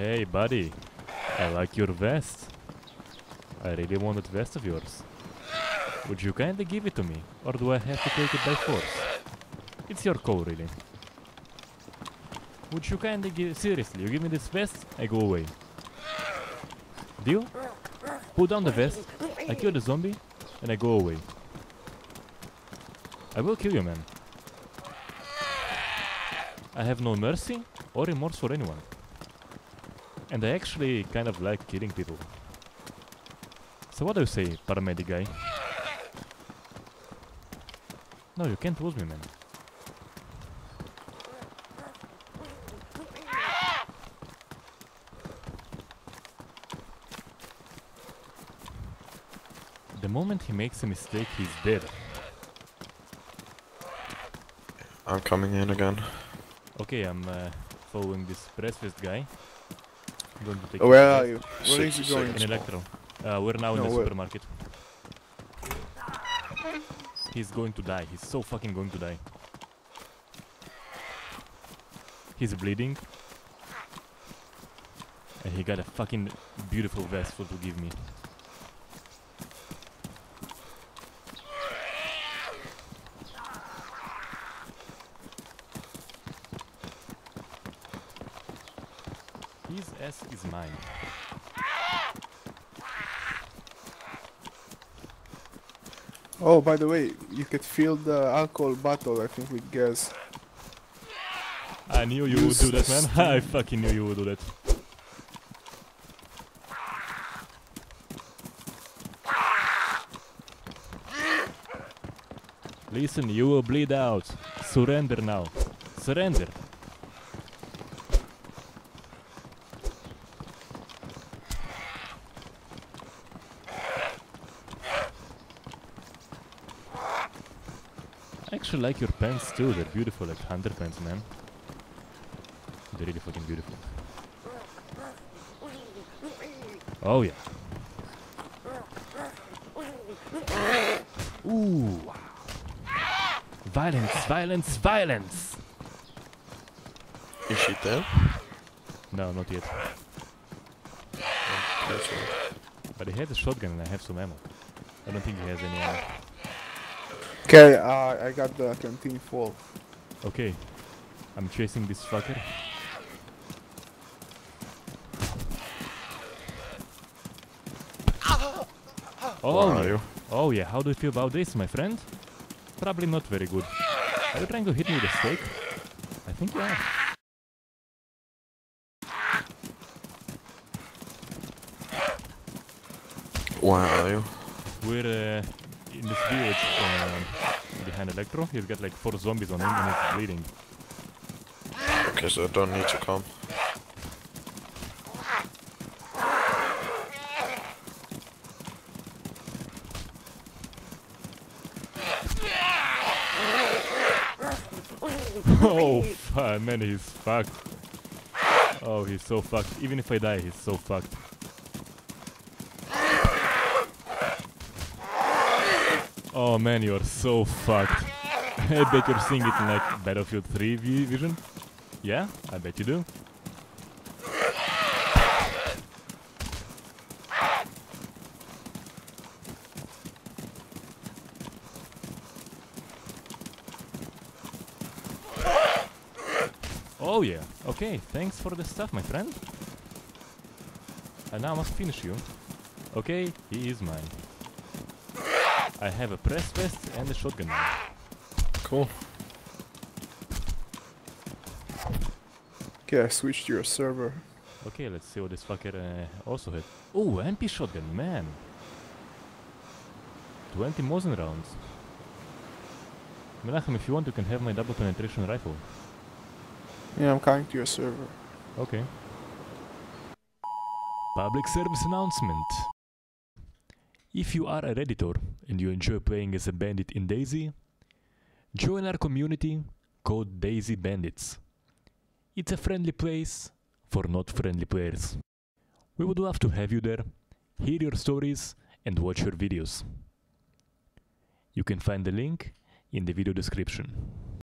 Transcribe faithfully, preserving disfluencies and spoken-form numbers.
Hey, buddy. I like your vest. I really want that vest of yours. Would you kindly give it to me? Or do I have to take it by force? It's your call, really. Would you kindly give... Seriously, you give me this vest, I go away. Deal? Put down the vest, I kill the zombie, and I go away. I will kill you, man. I have no mercy or remorse for anyone. And I actually kind of like killing people. So what do you say, paramedic guy? No, you can't lose me, man. The moment he makes a mistake, he's dead. I'm coming in again. Okay, I'm uh, following this pressfist guy. I'm going to take oh, where are you? Where is he going? In Electro. Uh, we're now no, in the where? supermarket. He's going to die. He's so fucking going to die. He's bleeding. And he got a fucking beautiful vest for to give me. His ass is mine. Oh, by the way, you could fill the alcohol bottle, I think, with gas. I knew you would do that, man. I fucking knew you would do that. Listen, you will bleed out. Surrender now. Surrender. I actually like your pants too, they're beautiful, like hunter pants, man. They're really fucking beautiful. Oh yeah. Ooh. Violence, violence, violence! Is she dead? No, not yet. But he has a shotgun and I have some ammo. I don't think he has any ammo. Okay, uh, I got the canteen full. Okay, I'm chasing this fucker. Oh, are you? Oh yeah, how do you feel about this, my friend? Probably not very good. Are you trying to hit me with a stake? I think you are. Where are you? We're... Uh, in this village uh, behind Electro, he's got like four zombies on him and he's bleeding. Okay, so I don't need to come. Oh, fuck, man, he's fucked. Oh, he's so fucked. Even if I die, he's so fucked. Oh man, you're so fucked. I bet you're seeing it in like Battlefield three vision. Yeah, I bet you do. Oh yeah, okay, thanks for the stuff, my friend. And now I must finish you. Okay, he is mine. I have a press vest and a shotgun now. Cool. Okay, I switched to your server. Okay, let's see what this fucker uh, also had. Oh, M P shotgun, man. twenty Mosin rounds. Menachem, if you want, you can have my double penetration rifle. Yeah, I'm coming to your server. Okay. Public service announcement. If you are a Redditor and you enjoy playing as a bandit in DayZ, join our community called DayZ Bandits. It's a friendly place for not friendly players. We would love to have you there, hear your stories and watch your videos. You can find the link in the video description.